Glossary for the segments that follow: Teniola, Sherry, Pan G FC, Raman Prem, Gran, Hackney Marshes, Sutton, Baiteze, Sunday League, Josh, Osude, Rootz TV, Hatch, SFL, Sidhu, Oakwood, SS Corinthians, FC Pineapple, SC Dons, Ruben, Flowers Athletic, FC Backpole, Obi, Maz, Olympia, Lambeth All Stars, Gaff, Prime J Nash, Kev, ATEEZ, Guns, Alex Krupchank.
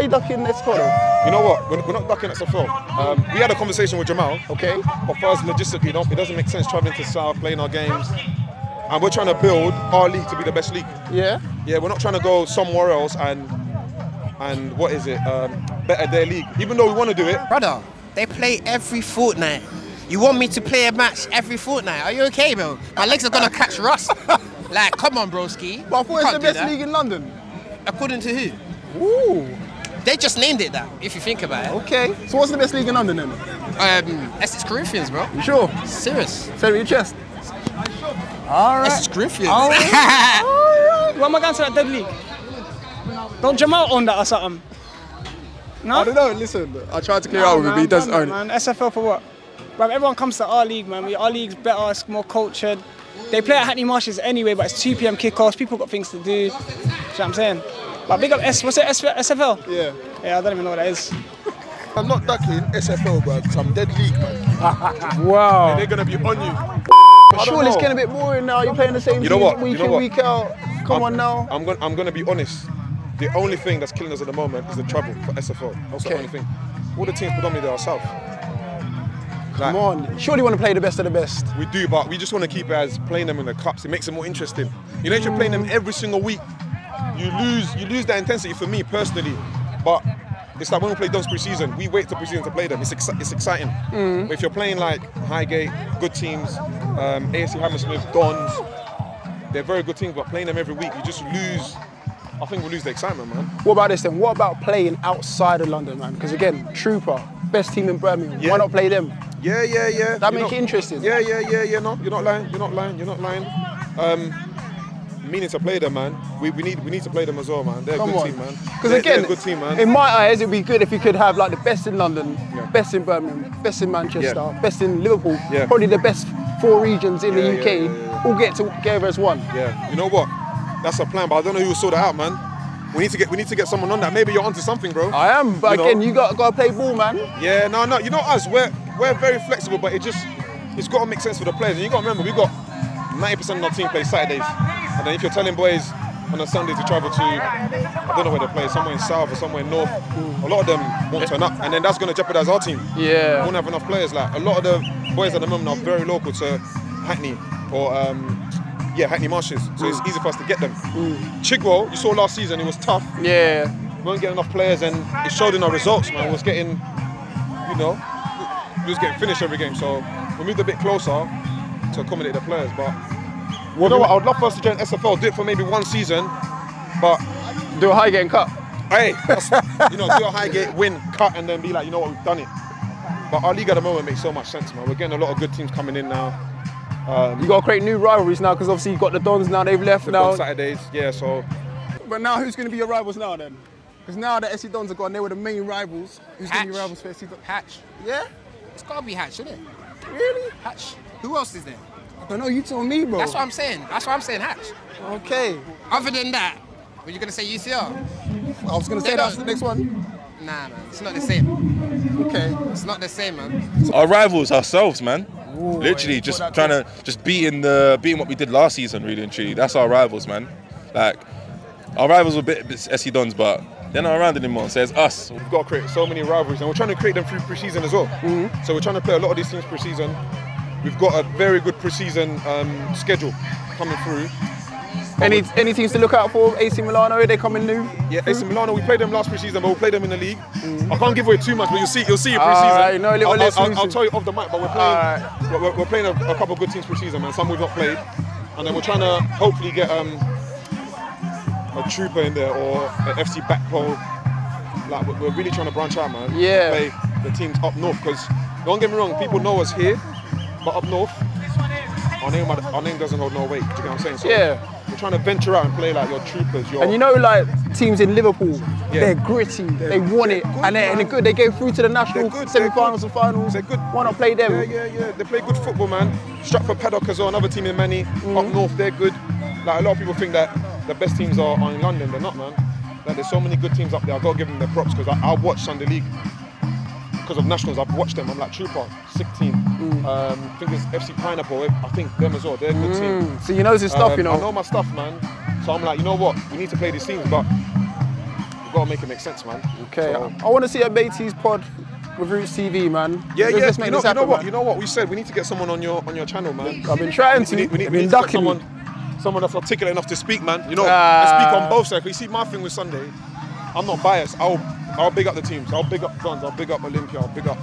Why are you ducking this photo? You know what? We're not ducking at SFL. We had a conversation with Jamal, okay? But first, logistically, it doesn't make sense traveling to South, playing our games. And we're trying to build our league to be the best league. Yeah? Yeah, we're not trying to go somewhere else and what is it? Better their league. Even though we want to do it. Brother, they play every fortnight. You want me to play a match every fortnight? Are you okay, bro? My legs are gonna catch rust. Like, come on, broski. But I thought it's the best league in London. According to who? Ooh. They just named it that, if you think about it. Okay. So what's the best league in London then? SS Corinthians, bro. You sure? Serious. Say it with your chest. All right. SS Corinthians. All right. All right. Why am I going to that dead league? Don't Jamal own that or something? No? I don't know. Listen, I tried to clear out with him, but he doesn't own it. Man, SFL for what? But everyone comes to our league, man. Our league's better, it's more cultured. They play at Hackney Marshes anyway, but it's 2 p.m. kickoffs. People got things to do. Do you know what I'm saying? But big up what's it, SFL? Yeah. Yeah, I don't even know what that is. I'm not ducking SFL, bro. I'm dead league, man. Wow. And they're going to be on you. But surely it's getting a bit boring now. You're playing the same team week in, week out. Come on now. I'm going to be honest. The only thing that's killing us at the moment is the trouble for SFL. That's the only thing. All the teams predominantly are south. Like, come on, surely you want to play the best of the best. We do, but we just want to keep it as playing them in the cups. It makes it more interesting. You know, if you're playing them every single week, you lose that intensity for me personally. But it's like when we play Dons pre-season, we wait till pre-season to play them. It's exciting. But if you're playing like Highgate, good teams, AFC Hammersmith, Dons, they're very good teams, but playing them every week, you just lose. I think we'll lose the excitement, man. What about this then? What about playing outside of London, man? Because again, Trooper, best team in Birmingham. Yeah. Why not play them? Yeah, yeah, yeah. That makes it interesting. Yeah, yeah, yeah, yeah. No, you're not lying. You're not lying. You're not lying. Meaning to play them, man. We need to play them as well, man. They're a good team, man. Because again, they're a good team, man. In my eyes, it'd be good if you could have like the best in London, best in Birmingham, best in Manchester, best in Liverpool. Yeah. Probably the best 4 regions in the UK all get together as one. Yeah. You know what? That's a plan, but I don't know who will sort that out, man. We need to get someone on that. Maybe you're onto something, bro. I am, but again, you gotta play ball, man. Yeah, no, you know us. We're very flexible, but it's gotta make sense for the players. And you gotta remember, we got 90% of our team play Saturdays, and then if you're telling boys on a Sunday to travel to, I don't know where they play, somewhere in South or somewhere in North, a lot of them won't turn up, and then that's gonna jeopardise our team. Yeah, we won't have enough players. Like a lot of the boys at the moment are very local to Hackney or. Yeah, Hackney Marshes, so it's easy for us to get them. Chigwell, you saw last season, it was tough. Yeah. We weren't getting enough players and it showed in our results, man. We was getting finished every game, so we moved a bit closer to accommodate the players, but you know what, I would love for us to join SFL, do it for maybe 1 season, but... Do a Highgate and cut. Hey, do a Highgate, win, cut, and then be like, you know what, we've done it. But our league at the moment makes so much sense, man. We're getting a lot of good teams coming in now. You got to create new rivalries now because obviously you've got the Dons now, they've left now. Saturdays, yeah, so. But now who's going to be your rivals now then? Because now the SC Dons are gone, they were the main rivals. Who's going to be your rivals for SC Dons? Hatch. Yeah? It's got to be Hatch, isn't it? Really? Hatch. Who else is there? I don't know, you tell me, bro. That's what I'm saying. That's why I'm saying Hatch. Okay. Other than that, were you going to say UCR? I was going to say that's the next one. Nah, man, it's not the same. Okay. It's not the same, man. Our rivals, ourselves, man. Ooh, literally just trying to beating what we did last season, really and truly. That's our rivals, man. Like our rivals were a bit SC Dons, but they're not around anymore. So it's us. We've got to create so many rivalries, and we're trying to create them through pre-season as well. So we're trying to play a lot of these teams pre-season. We've got a very good pre-season schedule coming through. Any teams to look out for? AC Milano, are they coming new? Yeah, AC Milano, we played them last pre-season, but we'll play them in the league. I can't give away too much, but you'll see it pre-season. Right, no, I'll tell you off the mic, but we're playing a couple of good teams pre-season, man. Some we've not played. And then we're trying to hopefully get a Trooper in there or an FC Backpole. Like, we're really trying to branch out, man. Yeah. Play the teams up north, because don't get me wrong, people know us here, but up north, our name doesn't hold no weight. Do you get what I'm saying? So, yeah. We're trying to venture out and play like your Troopers. And you know, like teams in Liverpool, they're gritty, they want it, and they're good. They go through to the national semi-finals and finals. They're good. Why not play them? Yeah, yeah, yeah. They play good football, man. Stratford Paddock as well, another team in Manny. Up north, they're good. Like a lot of people think that the best teams are in London. They're not, man. Like there's so many good teams up there. I've got to give them their props because I watch Sunday League because of nationals. I've watched them. I'm like Trooper, sick team. I think it's FC Pineapple, I think them as well, they're a good team. So you know your stuff, you know? I know my stuff, man. So I'm like, you know what, we need to play these teams, but We've got to make it make sense, man. Okay. So, I want to see a Baiteze pod with Rootz TV, man. Yeah. Let's make this happen, man. You know what we said? We need to get someone on your channel, man. I've been trying to. I've been ducking someone that's articulate enough to speak, man. You know, I speak on both sides. You see, my thing with Sunday, I'm not biased. I'll big up the teams. I'll big up Guns. I'll big up Olympia. I'll big up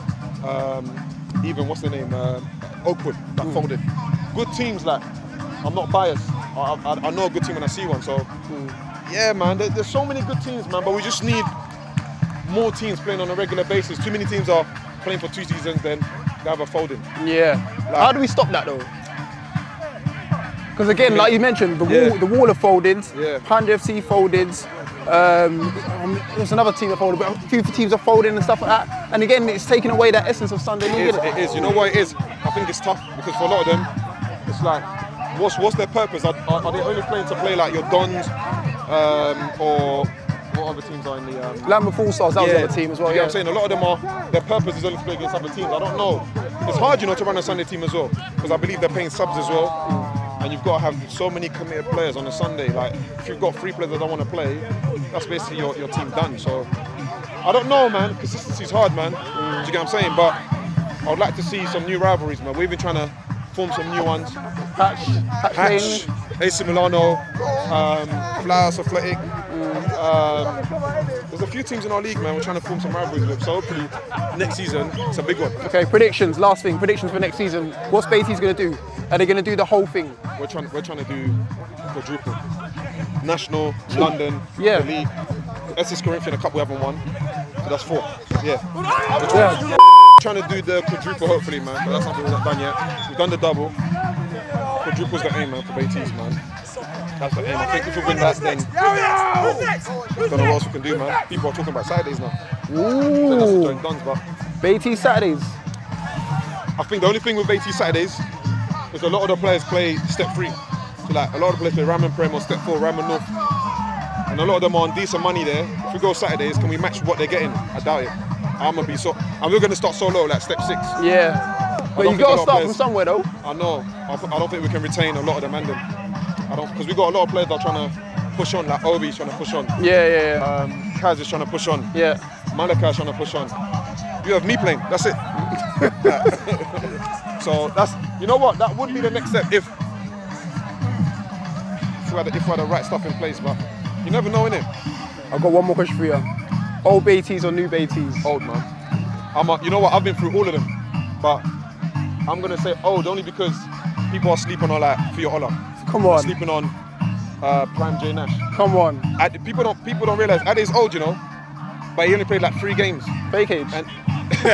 even what's the name? Oakwood that folded. Good teams, like I'm not biased. I know a good team when I see one. So yeah, man. There's so many good teams, man. But we just need more teams playing on a regular basis. Too many teams are playing for 2 seasons, then they have a folding. Yeah. Like, how do we stop that though? Because again, like you mentioned, the wall of foldings, Pan G FC foldings. There's another team that folded, but a few teams are folding and stuff like that. And again, it's taking away that essence of Sunday League. It is. You know what it is? I think it's tough because for a lot of them, it's like, what's their purpose? Are they only playing to play like your Dons or what other teams are in the... Lambeth All Stars, that was another team as well. You know what I'm saying? A lot of them are, their purpose is only to play against other teams. I don't know. It's hard, you know, to run a Sunday team as well because I believe they're paying subs as well. And you've got to have so many committed players on a Sunday. Like, if you've got 3 players that don't want to play, that's basically your team done. So, I don't know, man. Consistency's hard, man. Do you get what I'm saying? But I would like to see some new rivalries, man. We've been trying to form some new ones. Hatch, AC Milano, Flowers Athletic. There's a few teams in our league, man. We're trying to form some rivalries with. So hopefully next season it's a big one. Okay, predictions. Last thing, predictions for next season. What's Baiteze going to do? Are they going to do the whole thing? We're trying to do quadruple. National, London, the league, SS Corinthians, a cup we haven't won. So that's 4. Yeah. We're trying to do the quadruple hopefully, man. But that's something we've not done yet. We've done the double. Quadruple's the aim, man, for Baiteze, man. That's the aim. I think if we win that, then I don't know what else we can do, man. People are talking about Saturdays now. Ooh. Baiteze Saturdays. I think the only thing with Baiteze Saturdays is a lot of the players play step 3. So like a lot of the players play Raman Prem or step 4, Raman North. And a lot of them are on decent money there. If we go Saturdays, can we match what they're getting? I doubt it. I'm gonna be so, and we're gonna start so low, like step 6. Yeah. But you gotta start from somewhere though. I know. I don't think we can retain a lot of them and them. Because we got a lot of players that are trying to push on, like Obi is trying to push on. Yeah. Kaz is trying to push on. Yeah. Malika is trying to push on. You have me playing, that's it. So that's, you know what, that would be the next step if we had the right stuff in place, but you never know, innit? I've got one more question for you. Old Baiteze or new Baiteze? Old, man. You know what, I've been through all of them, but I'm going to say old only because people are sleeping on like Fia Ola. Come on. Sleeping on Prime J Nash. Come on. People don't realise ATEEZ old, you know, but he only played like 3 games. Fake age. And he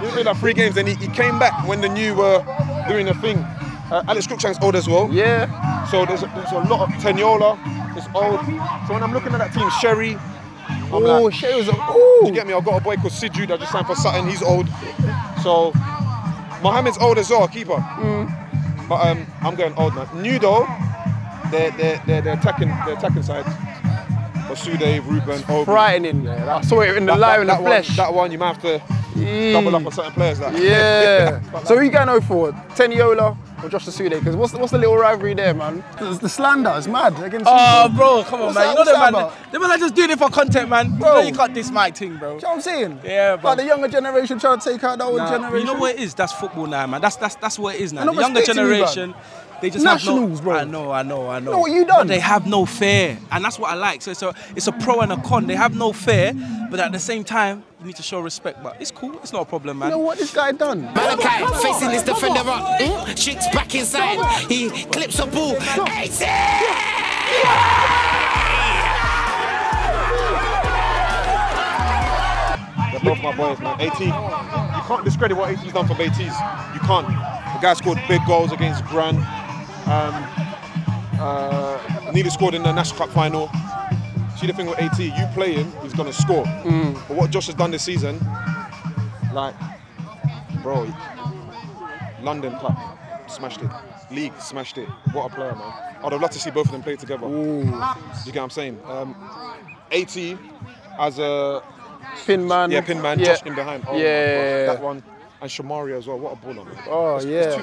only played like 3 games, and he came back when the new were doing a thing. Alex Krupchank's old as well. Yeah. So there's a lot of Teniola. It's old. So when I'm looking at that team, Sherry. Oh, like, Sherry's old. Do you get me? I've got a boy called Sidhu that just signed for Sutton. He's old. So Mohammed's old as well, keeper. But I'm going old, man. New though, they're attacking side. Osude, Ruben, Obi. Frightening. Yeah, I saw it in the live in the flesh. That one you might have to double up on certain players. Like. Yeah. So who you going for? Teniola or Josh Osude? Because what's the little rivalry there, man? The slander is mad against. Oh, bro, come on, man. You know they just doing it for content, man. Bro, you cut this mic thing, bro. You know what I'm saying? Yeah, bro. Like the younger generation trying to take out the old generation. You know what it is? That's football now, man. That's what it is now. The younger generation. They just Nationals, have no, bro. I know. You know what you done? But they have no fear, and that's what I like. So it's a pro and a con. They have no fear, but at the same time, you need to show respect. But it's cool. It's not a problem, man. You know what this guy done? Malachi facing his defender up. Shakes back inside. He clips a ball. AC! They're both my boys, man. AT. You can't discredit what AT's done for Baiteze. You can't. The guy scored big goals against Gran. Nearly scored in the National Cup final. See the thing with AT, you play him, he's gonna score. But what Josh has done this season, like, bro, London club smashed it, league smashed it. What a player, man! I'd have loved to see both of them play together. You get what I'm saying? AT as a pin man, Josh in behind. Oh, yeah, that one. And Shamaria as well, what a baller, man. Oh, it's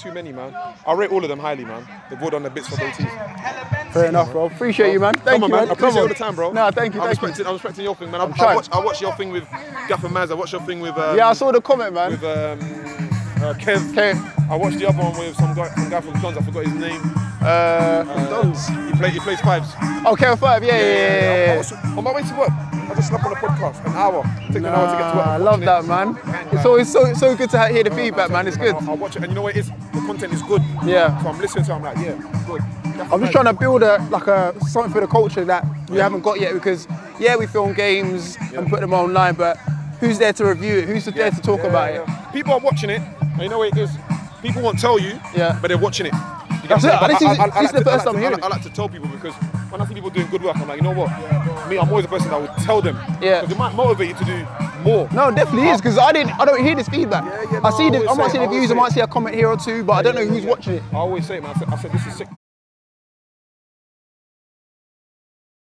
too many, man. I rate all of them highly, man. They've all done their bits for Baiteze. Fair enough, bro. Appreciate you, man. Thank you, man. I appreciate all the time, bro. No, thank you. I'm respecting your thing, man. I watched your thing with Gaff and Maz. I watched your thing with... yeah, I saw the comment, man. With Kev. I watched the other one with some guy from Guns. I forgot his name. Dons. He plays fives. Oh, Kev Five. Yeah. On my way to work, I just slept on a podcast. An hour. It took an hour to get to work. I love that, man. It's always so good to hear the feedback, man. It's good. I watch it, and you know what it is? The content is good. Yeah. So I'm listening to it. I'm like, yeah, good. I'm just trying to build like a something for the culture that we haven't got yet, because we film games and put them online, but who's there to review it? Who's there to talk about it? People are watching it, and you know what it is? People won't tell you, but they're watching it. That's it. This is the first time I'm hearing it. I like to tell people, because when I see people doing good work, I'm like, you know what? Me, I'm always the person that will tell them. Yeah. Because it might motivate you to do more. No, it definitely is, because I don't hear this feedback. I might see the views, I might see a comment here or two, but I don't know who's watching it. I always say, man, I said this is sick.